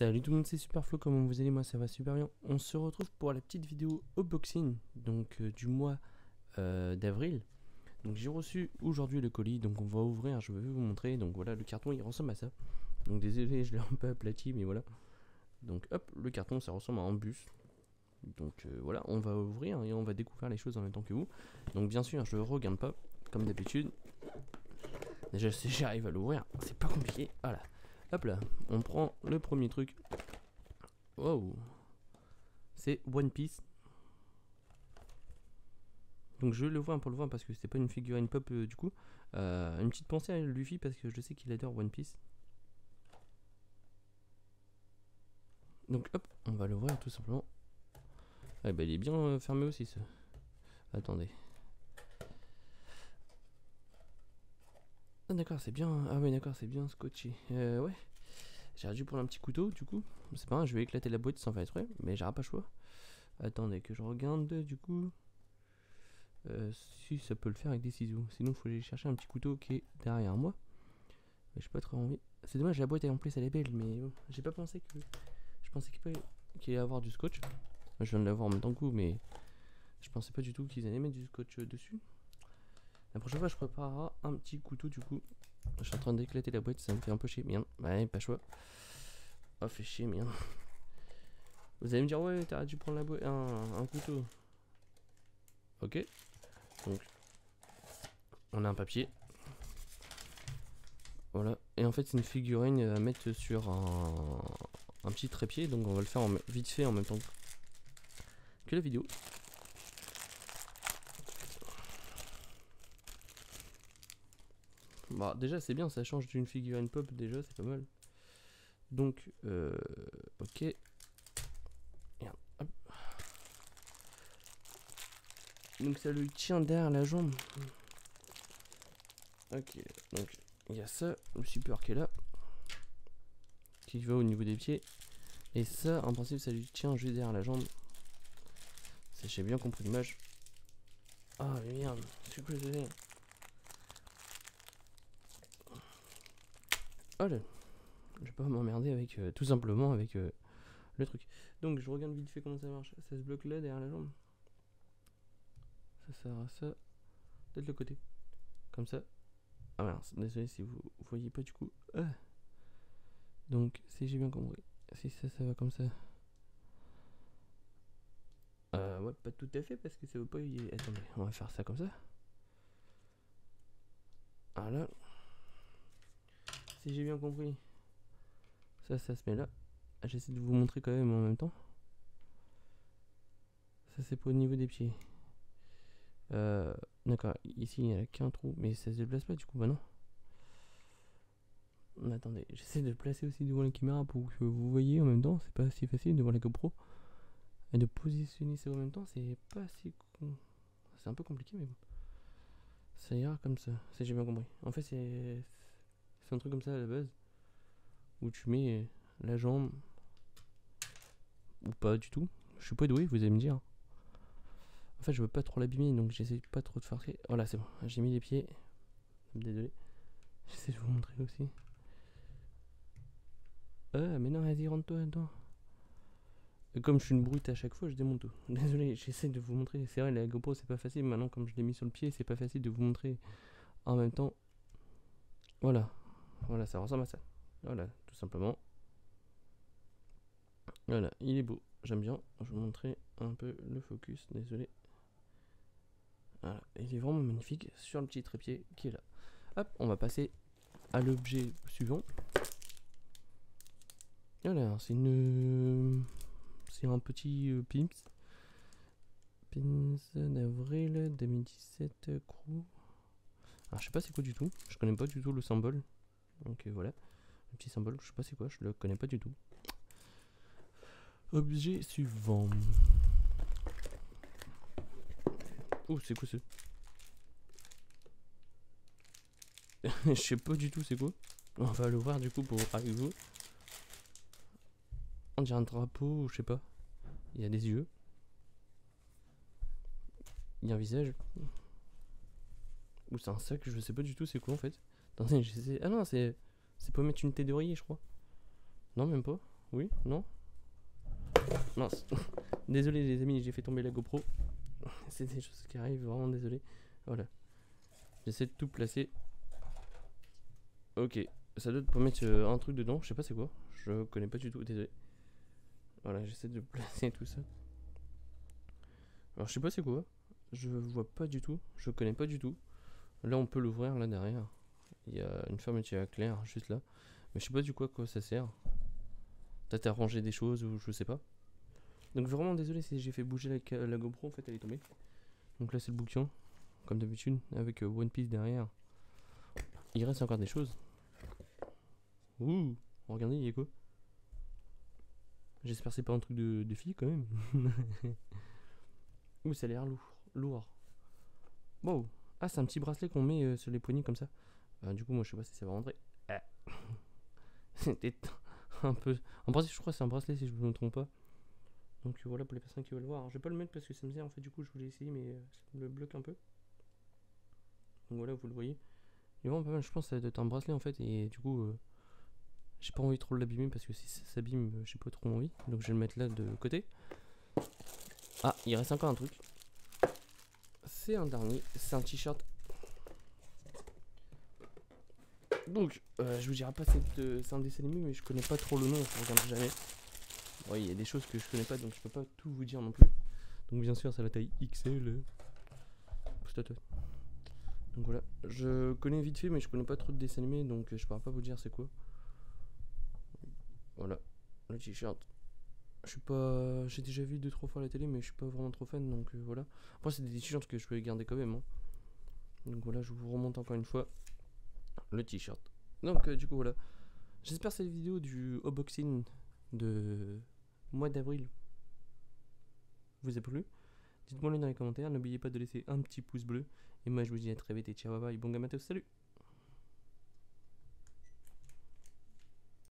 Salut tout le monde, c'est Superflow, comment vous allez? Moi ça va super bien. On se retrouve pour la petite vidéo unboxing donc du mois d'avril. Donc j'ai reçu aujourd'hui le colis, donc on va ouvrir, je vais vous montrer. Donc voilà, le carton il ressemble à ça. Donc désolé, je l'ai un peu aplati, mais voilà. Donc hop, le carton ça ressemble à un bus. Donc voilà, on va ouvrir et on va découvrir les choses en même temps que vous. Donc bien sûr, je regarde pas, comme d'habitude. Déjà si j'arrive à l'ouvrir, c'est pas compliqué, voilà. Hop là, on prend le premier truc. Wow, c'est One Piece. Donc je le vois pour le voir parce que c'était pas une figurine pop du coup. Une petite pensée à Luffy parce que je sais qu'il adore One Piece. Donc hop, on va l'ouvrir tout simplement. Ah bah il est bien fermé aussi ce. Attendez. Ah d'accord, c'est bien. Ah oui d'accord, c'est bien scotché. Ouais. J'aurais dû prendre un petit couteau du coup. C'est pas grave, je vais éclater la boîte sans faire exprès, mais j'aurai pas le choix. Attendez que je regarde du coup. Si ça peut le faire avec des ciseaux. Sinon faut aller chercher un petit couteau qui est derrière moi. Mais j'ai pas trop envie. C'est dommage, la boîte elle en plus elle est belle, mais bon, j'ai pas pensé que. Je pensais qu'il allait avoir du scotch. Je viens de l'avoir en même temps que vous, mais je pensais pas du tout qu'ils allaient mettre du scotch dessus. La prochaine fois, je préparerai un petit couteau du coup. Je suis en train d'éclater la boîte, ça me fait un peu chier, merde. Ouais, pas choix. Oh, fait chier, merde. Vous allez me dire, ouais, t'as dû prendre la boîte, un couteau. Ok. Donc, on a un papier. Voilà. Et en fait, c'est une figurine à mettre sur un petit trépied. Donc, on va le faire vite fait en même temps que la vidéo. Bah déjà c'est bien, ça change d'une figurine pop, déjà c'est pas mal. Donc ok. Merde, hop. Donc ça lui tient derrière la jambe. Ok, donc il y a ça, le super qui est là, qui va au niveau des pieds. Et ça en principe ça lui tient juste derrière la jambe. Ça j'ai bien compris l'image. Ah merde, je suis plus désolé. Oh là, je vais pas m'emmerder avec tout simplement avec le truc. Donc je regarde vite fait comment ça marche. Ça se bloque là derrière la jambe. Ça sert à ça. Peut-être le côté. Comme ça. Ah mince, désolé si vous voyez pas du coup. Ah. Donc si j'ai bien compris. Si ça, ça va comme ça. Ouais, pas tout à fait parce que ça veut pas y. Attendez, on va faire ça comme ça. Voilà. Si j'ai bien compris, ça, ça se met là. J'essaie de vous montrer quand même en même temps. Ça, c'est pour au niveau des pieds. D'accord, ici, il n'y a qu'un trou, mais ça se déplace pas du coup, bah non. Mais attendez, j'essaie de placer aussi devant la caméra pour que vous voyez en même temps. C'est pas si facile devant la GoPro. Et de positionner ça en même temps, c'est pas si... C'est un peu compliqué, mais bon. Ça ira comme ça, si j'ai bien compris. En fait, c'est... un truc comme ça à la base où tu mets la jambe ou pas du tout. Je suis pas doué, vous allez me dire. En fait, je veux pas trop l'abîmer donc j'essaie pas trop de forcer. Oh là, c'est bon, j'ai mis les pieds. Désolé, j'essaie de vous montrer aussi. Ah, mais non, vas-y, rentre-toi dedans. Comme je suis une brute à chaque fois, je démonte tout. Désolé, j'essaie de vous montrer. C'est vrai, la GoPro c'est pas facile. Maintenant, comme je l'ai mis sur le pied, c'est pas facile de vous montrer en même temps. Voilà. Voilà, ça ressemble à ça. Voilà, tout simplement. Voilà, il est beau. J'aime bien. Je vais vous montrer un peu le focus. Désolé. Voilà, il est vraiment magnifique sur le petit trépied qui est là. Hop, on va passer à l'objet suivant. Voilà, c'est une... C'est un petit PIMS. PIMS d'avril 2017 crew. Alors je sais pas c'est quoi du tout, je connais pas du tout le symbole. Donc voilà, le petit symbole, je sais pas c'est quoi, je le connais pas du tout. Objet suivant. Oh, c'est quoi ça? Je sais pas du tout c'est quoi. On va le voir du coup pour avec vous. On dirait un drapeau, je sais pas. Il y a des yeux. Il y a un visage. Ou c'est un sac, je sais pas du tout c'est quoi en fait. Attendez, j'essaie. Ah non, c'est pour mettre une tête d'oreiller, je crois. Non, même pas. Oui? Non? Mince. Désolé les amis, j'ai fait tomber la GoPro. C'est des choses qui arrivent, vraiment désolé. Voilà. J'essaie de tout placer. Ok. Ça doit te mettre un truc dedans, je sais pas c'est quoi. Je connais pas du tout, désolé. Voilà, j'essaie de placer tout ça. Alors je sais pas c'est quoi. Je vois pas du tout, je connais pas du tout. Là on peut l'ouvrir, là derrière. Il y a une fermeture éclair juste là. Mais je sais pas du quoi ça sert. Peut-être à ranger des choses ou je sais pas. Donc vraiment désolé si j'ai fait bouger la GoPro, en fait elle est tombée. Donc là c'est le bouquin, comme d'habitude, avec One Piece derrière. Il reste encore des choses. Ouh, regardez, il y a quoi? J'espère que c'est pas un truc de fille quand même. Ouh, ça a l'air lourd. Wow. Ah, c'est un petit bracelet qu'on met sur les poignets comme ça. Du coup, moi je sais pas si ça va rentrer. Ah. C'était un peu. En principe, je crois que c'est un bracelet si je ne me trompe pas. Donc voilà pour les personnes qui veulent voir. Alors, je vais pas le mettre parce que ça me sert en fait. Du coup, je voulais essayer, mais ça me bloque un peu. Donc voilà, vous le voyez. Il est vraiment pas mal. Je pense que ça doit être un bracelet en fait. Et du coup, j'ai pas envie de trop l'abîmer parce que si ça s'abîme, j'ai pas trop envie. Donc je vais le mettre là de côté. Ah, il reste encore un truc. C'est un dernier. C'est un t-shirt. Donc, je vous dirai pas c'est un dessin animé, mais je connais pas trop le nom, je regarde jamais. Bon, il y a des choses que je connais pas, donc je peux pas tout vous dire non plus. Donc bien sûr, c'est la taille XL. Donc voilà, je connais vite fait, mais je connais pas trop de dessins animés, donc je pourrais pas vous dire c'est quoi. Voilà, le t-shirt. Je suis pas, j'ai déjà vu 2-3 fois à la télé, mais je suis pas vraiment trop fan, donc voilà. Après, c'est des t-shirts que je peux garder quand même. Hein. Donc voilà, je vous remonte encore une fois. Le t-shirt. Donc du coup voilà. J'espère cette vidéo du unboxing de mois d'avril vous a plu. Dites-moi le dans les commentaires. N'oubliez pas de laisser un petit pouce bleu. Et moi je vous dis à très vite et ciao bye bye. Bon game à tous, salut.